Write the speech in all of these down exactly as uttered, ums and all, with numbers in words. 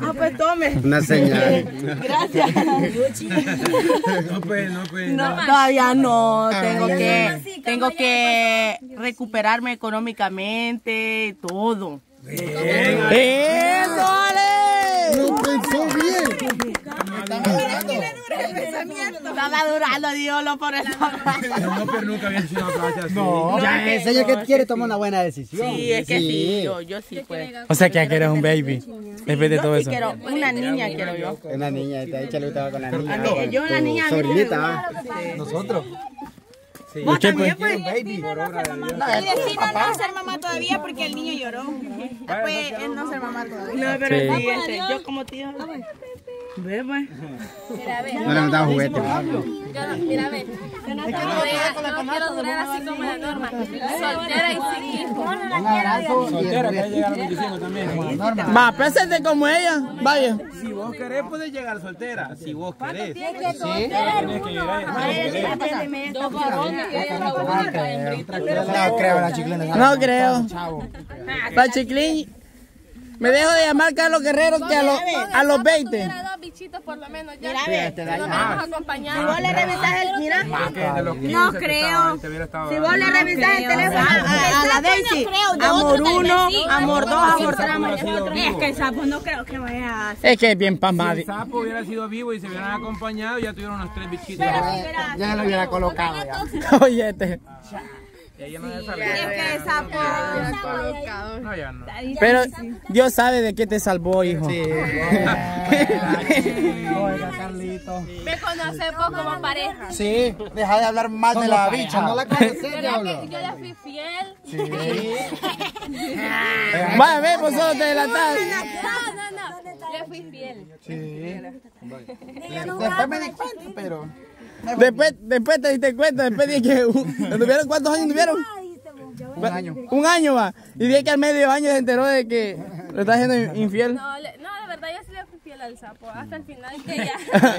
Ah, pues tome. Una señal. Gracias. No, pues, no, pues. No, no. Todavía no. Tengo que, sí, tengo que recuperarme económicamente, todo. ¡Bien! ¡Bien, dale! ¡Lo pensó bien! Estaba durando, diablo, por eso. No, pero nunca había sido una playa así. No, ya es ella que quiere tomar una buena decisión. Sí, es que sí, yo, yo sí pues. O sea, que quieres un baby. En vez de todo eso. Quiero una niña, quiero yo. Una niña, échale gustaba con la niña. Yo una niña. Sobrinita. Nosotros. Sí. ¿Vos también pues? Sí, baby. Por obra de Dios. No, mi vecina no ser mamá todavía porque el niño lloró. Pues él no ser mamá todavía. No, pero el siguiente, yo como tío. Ve, pues. Mira, ve. No le mandaba juguete. Mira, ve. No quiero durar así como la norma. Soltera y sin hijos. Un abrazo. Soltera, puede llegar a veinticinco también. Va, pésate como ella. Vaya. Si vos querés, puedes llegar soltera. Si vos querés. Sí. Tienes que llegar. Dos varones. No creo la chiclina. No creo. La chiclina. Me dejo de llamar Carlos Guerrero que a, lo, a los veinte. Mira, dos bichitos por lo menos. Ya mira, te no vamos a acompañar. Si vos le revisás el... Mira. No creo. Si vos le revisás el teléfono a la Daysi. Amor uno, amor dos, amor tres. Es que el sapo no creo que vaya a... Es que es bien pasmado. Si el sapo hubiera sido vivo y se hubieran acompañado, ya tuvieron unos tres bichitos. Ya lo hubiera colocado. Oye, este... Ella no sí, ya es que sapo, no, no, ya no. Pero Dios sabe de qué te salvó, hijo. Sí. Oiga, Carlito. Me conocemos como pareja. Sí, deja de hablar mal de la pareja. Bicha, no la conoces, diablo. Yo ya fui fiel. Sí. Va, ve, vosotros te delataste. No, no, no. Le fui fiel. Sí. Después me di cuenta, pero... Después, después te diste cuenta, después dije que tuvieron, ¿cuántos años tuvieron? Un año. Un año va. Y dije que al medio año se enteró de que lo está haciendo infiel. No, le, no, la verdad yo sí le fui fiel al sapo. Hasta el final que ya.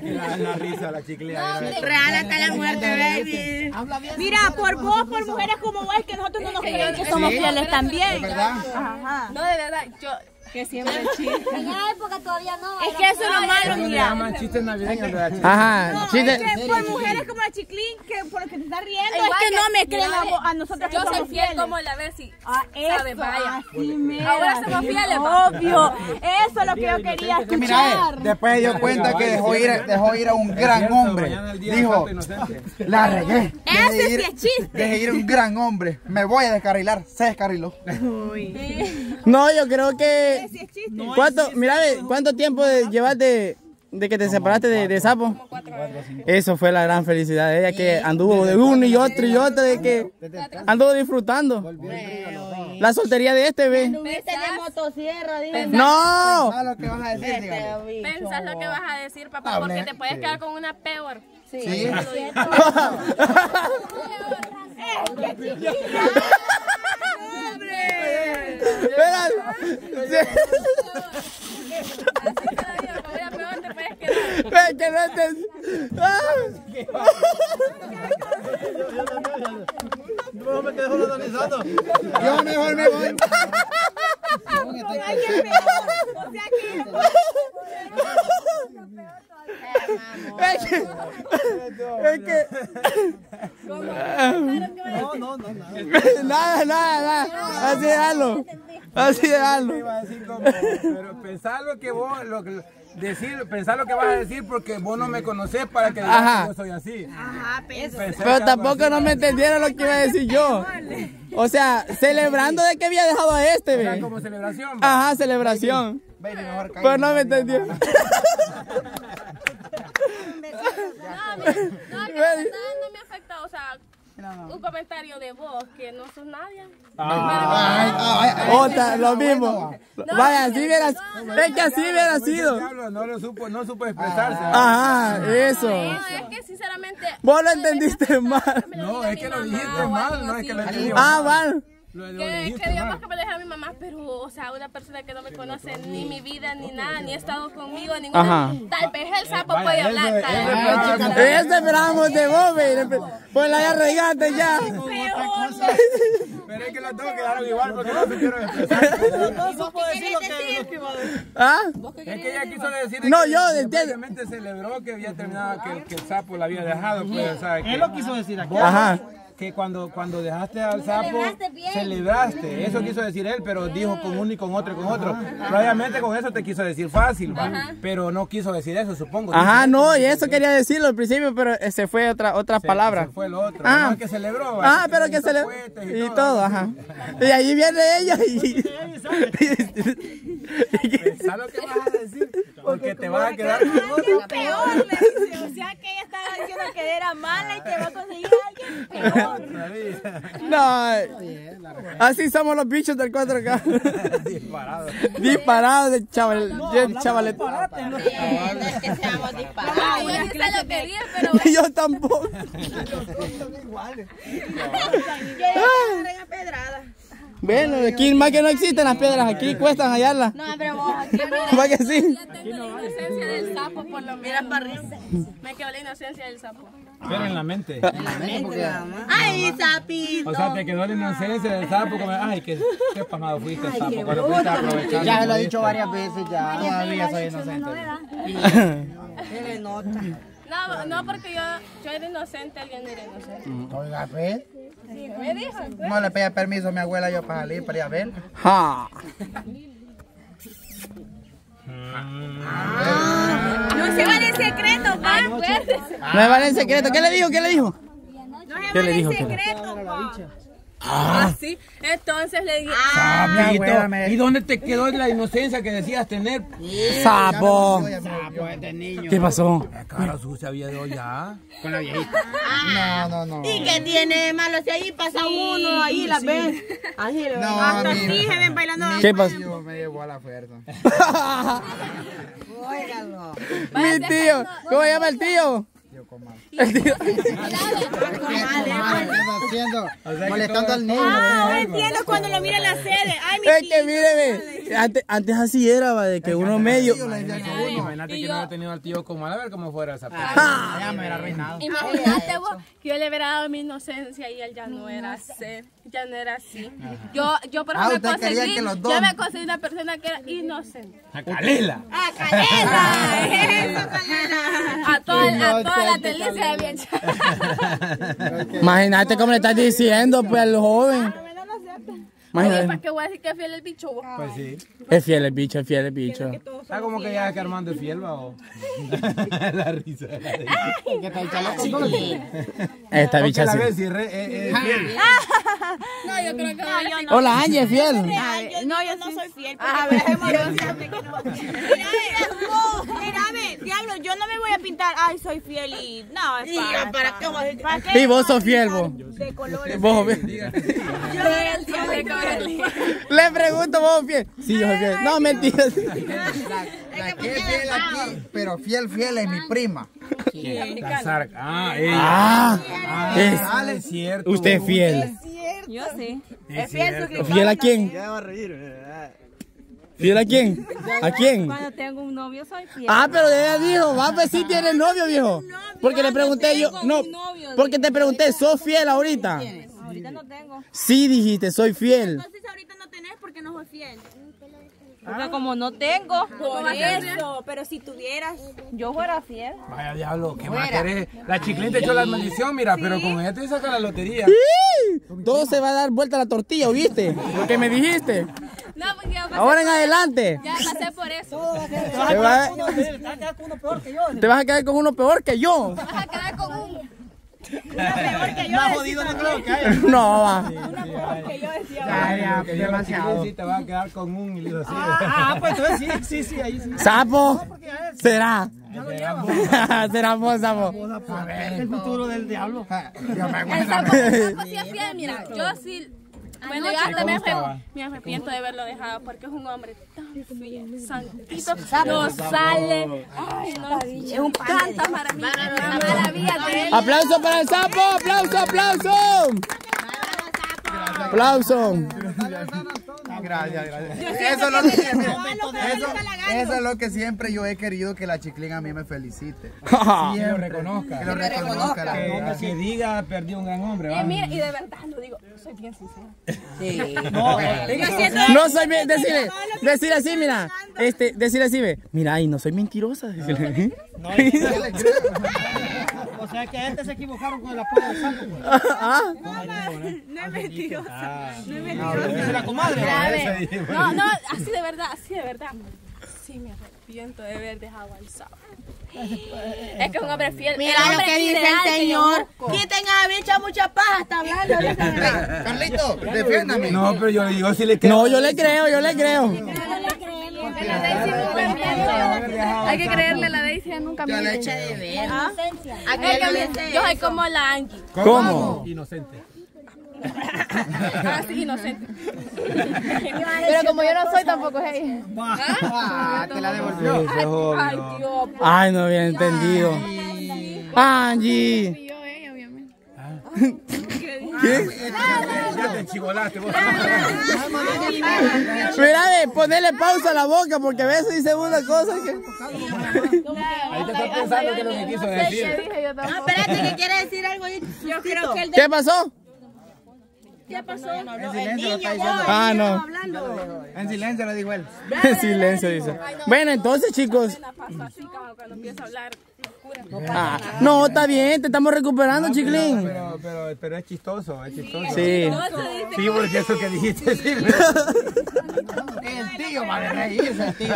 La, la risa, la chiclea. No, real hasta la muerte, baby. Mira, por vos, por mujeres como vos, que nosotros no nos creemos que, que somos sí, fieles también. De verdad. Ajá. No, de verdad, yo... Que siempre chiste. En la época todavía no. Es que eso es lo malo, mira. Llaman chistes navideños. Ajá. No, chistes. Es que por mujeres como la chiclín, que por lo que te está riendo. Igual es que, que no me creen a, a nosotros que somos fieles. Yo como la Bessy. Ah, eso. Así mero. Ahora somos fieles. Obvio. Eso es lo que yo quería escuchar. Mira, eh, después dio cuenta que dejó ir, dejó ir a un gran hombre. Dijo, la regué. Ese sí es chiste. Dejé ir a un gran hombre. Me voy a descarrilar. Se descarriló. Uy. No, yo creo que... ¿Cuánto, mira, ¿cuánto tiempo llevas de, de que te separaste de, de sapo? Eso fue la gran felicidad de ella, que anduvo de uno y otro y otro, de que anduvo disfrutando. La soltería de este, ve. No. Pensás lo que vas a decir, Pensás lo que vas a decir, papá, porque te puedes quedar con una peor. Sí. Que no estés. ¡Ah! No me quedo analizando. Yo mejor me voy. Con alguien peor. O sea que lo peor todavía. Es que. Es que. No, no, no, nada. Nada, nada, nada. Así déjalo. Así déjalo. Pero pensar lo que vos. Lo que, Decir, pensar lo que vas a decir porque vos no me conocés para que digas que yo soy así. Ajá, pero, pero tampoco no me entendieron lo que iba a decir yo. O sea, celebrando de que había dejado a este, ¿ve? O sea, como celebración. Ajá, celebración. Baby, baby, mejor pero no me entendieron. No, no, que no me afecta, o sea... No. Un comentario de vos, que no sos nadie. Ah, otra, lo mismo. Vaya, así hubiera sido. Es que así hubiera sido. No lo supo, no supo expresarse. Ajá, eso. No, es que sinceramente. Vos lo entendiste mal. No, es que lo dijiste mal, no es que lo entendí mal. Ah, mal. Que, que digamos que me dejé a mi mamá, pero, o sea, una persona que no me conoce ni mi vida, ni nada, ni ha estado conmigo, ninguna. Ajá. Tal vez el sapo vaya, puede hablar. Ese, tal vez. Ese, ese esperamos de vos, pues la ya regaste ya. Peor, Veré que las dos quedaron igual porque no supieron expresar. ¿Vos qué querés decir? ¿Ah? Es que ella quiso decir que simplemente celebró que había terminado, que el sapo la había dejado. Él lo quiso decir aquí. Ajá. Que cuando, cuando dejaste al sapo, celebraste, celebraste. Eso quiso decir él, pero dijo con uno y con otro y con otro. Probablemente con eso te quiso decir fácil, pero no quiso decir eso, supongo. Ajá, no, y eso quería decirlo al principio, pero se fue otra, otra se, palabra. Se fue el otro, ah. No, que celebró. Ah, que pero que celebró. Y, y todo, ajá. Y ahí viene ella y... ¿Sabes lo que vas a decir? Porque te vas a quedar con otro. Peor, le dice. O sea que ella estaba diciendo que era mala y que va a conseguir a alguien peor. No, así somos los bichos del cuatro K. Disparados. Disparados de chaval, no, chavalet. No, no es que seamos disparados. Yo no sé lo que dije, pero... Yo tampoco. Los dos son iguales. Bueno, aquí más que no existen las piedras, aquí cuestan hallarlas. No, pero vos aquí mira, que sí. Ya tengo la inocencia del sapo, por lo menos para arriba. Me quedó la inocencia del sapo. Pero en la mente. En la mente. Ay, sapito. O sea, te quedó la inocencia del sapo. Ay, qué pasmado fuiste, sapo. Cuando fuiste aprovechando. Ya se lo he dicho varias veces, ya. Todavía soy inocente. Se le nota. No, no, porque yo, yo era inocente, alguien era inocente. Oiga, pues. Sí, me dijo. Pues. No le pedía permiso a mi abuela yo para salir, para ir a ver. Ja. Ah. No se vale el secreto, pa. No se vale el secreto. ¿Qué le dijo? ¿Qué le dijo? No se vale el secreto, pa. Ah, sí. Entonces le dije. Ah, ah, me... ¿Y dónde te quedó la inocencia que decías tener? Yeah, sapo. Me... Sapo este niño. ¿Qué pasó? La cara sucia había ido ya. Con la viejita. Ah, no, no, no. ¿Y qué tiene de malo? Si ahí pasa sí, uno, ahí la sí. ves. Ahí lo ves. No, hasta mira, sí se ven bailando. ¿Qué pasó? Me llevó a la fuerza. Óigalo. Mi tío. ¿Cómo se llama el tío? El tío. Molestando al niño. Ah, entiendo cuando lo mira en la sede. Ay, mi es que míreme. Antes, antes así era, va, de que uno medio. Imagínate que no hubiera tenido al tío como a ver cómo fuera esa persona. Ya me hubiera arruinado. Imagínate vos que yo le hubiera dado mi inocencia y él ya no era así. Ya no era así. Yo, yo por ejemplo, me conseguí. Yo me conseguí una persona que era inocente. A Calela. A Calela. A toda la. La delicia de bien. Imagínate cómo le estás diciendo pues al joven. Imagínate. ¿Para qué voy a decir que es fiel el bicho? Pues sí. Es fiel el bicho, es fiel el bicho. ¿Sabes cómo que ya que Armando es fiel, va? La risa. ¿Qué tal el esta bicha sí. No, yo creo que no, no. Hola, Angie, ¿es fiel? No, yo no soy fiel. A ver, mírame, diablo, yo no me voy a pintar. Ay, soy fiel y... No, es para... ¿Para qué vas a...? Y vos sos fiel, vos. De colores. Vos, fiel. Yo soy fiel. Le pregunto, vos fiel. Sí, yo soy fiel. No, mentiras. La que es fiel aquí, pero fiel, fiel es mi prima. ¿Quién? Ah, ella. Ah, es cierto. Usted es fiel. Yo sí. Es fiel, su ¿Fiel a quién? Ya va a reír. ¿Fiel a quién? ¿A quién? Cuando tengo un novio soy fiel. Ah, pero ella dijo, va, pues sí tiene novio, viejo. Porque le pregunté yo, no, porque te pregunté, ¿sos fiel ahorita? Ahorita no tengo. Sí dijiste, soy fiel. Entonces ahorita no tenés porque no soy fiel. Porque como no tengo, por eso, pero si tuvieras, yo fuera fiel. Vaya diablo, ¿qué más querés? La chicleta echó la maldición, mira, pero con ella te saca la lotería. Todo se va a dar vuelta a la tortilla, ¿viste? Lo que me dijiste. No, porque ahora en adelante. Ya pasé por eso. Te vas a quedar con uno peor que yo. Te vas a quedar con uno peor que yo. Te vas a quedar con uno. Una peor que yo. No, jodido, no creo que haya. No, va. Una peor que yo decía. Ya, ya, que demasiado. Sí, te vas a quedar con un hilo así. Ah, pues entonces sí, sí, sí, ahí sí. Sapo. Será. Será vos, sapo. A ver, el futuro del diablo. El sapo sí es fiel, mira. Yo sí. Bueno, yo también me arrepiento de haberlo dejado porque es un hombre tan fiel, santito, no sale, ay, no, es un tanta maravilla, una maravilla de él. ¡Aplauso para el sapo! ¡Aplauso, aplauso! ¡Aplauso! no, gracias, gracias. Eso, que es que que eso, eso es lo que siempre yo he querido, que la chiclín a mí me felicite. Que lo reconozca. Que lo reconozca. Que, que, que diga, perdí un gran hombre. Y mira, y de verdad lo digo, soy bien sincera. Sí. No, no, no soy bien, decirle, decirle así, mira. Este, decirle así, ve. Mira, y no soy mentirosa. Decirle. No, o sea que antes se equivocaron con el apodo de Santo. ¿Ah? No, no es mentirosa. No es mentirosa. No, no, así de verdad, así de verdad. Sí, me arrepiento de haber dejado al sábado. Es que es un hombre fiel. Mira lo que dice el señor. Quiten a bicha mucha paja, está hablando. Carlito, defiéndame. No, pero yo, yo sí le creo. No, yo le creo, yo le creo. Hay que creerle a la Daysi, nunca me echa de ver. ¿Ah? Yo soy como la Angie. ¿Cómo? Inocente. Ah, sí, inocente. Pero como yo no soy, tampoco es ella. Ah, te la devolvió. Ay, Dios. Ay, no había entendido. Angie. ¿Qué? Ya te chivolaste vos. Mira, de ponerle pausa a la boca porque a veces dice una cosa que... Ahí te estás pensando que lo que quiso decir. No, espérate, que quiere decir algo. Yo creo que el de... ¿Qué pasó? ¿Qué pasó? El niño, ah, no. En silencio lo dijo él. En silencio dice. Bueno, entonces, chicos. Cuando empieza a hablar. No, ah, no, está bien, te estamos recuperando, no, chiclín. Pero, pero, pero, pero es chistoso, es chistoso. Sí, sí, porque eso que dijiste sí. El tío vale reírse, tío.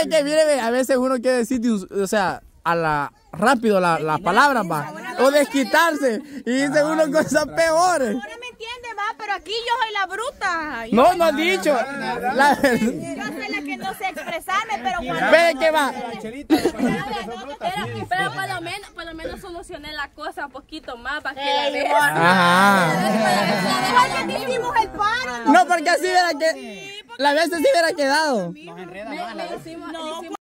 Es que mire, a veces uno quiere decir, o sea, a la rápido la, la palabra va, o desquitarse, y dice uno cosas peores. Ahora me entiende, va, pero aquí yo soy la bruta. No, no has dicho. La verdad. No sé expresarme, pero cuando... Pero que va. Pero por lo menos, por lo menos solucioné la cosa un poquito más para que la vean. Ajá. Porque hicimos el paro. No, porque así hubiera que... La vez así hubiera quedado. Nos enredamos.